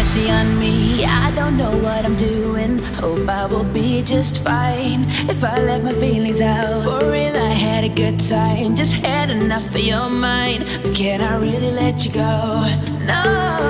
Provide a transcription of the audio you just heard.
mercy on me. I don't know what I'm doing. Hope I will be just fine if I let my feelings out. For real, I had a good time, just had enough of your mind. But can I really let you go? No.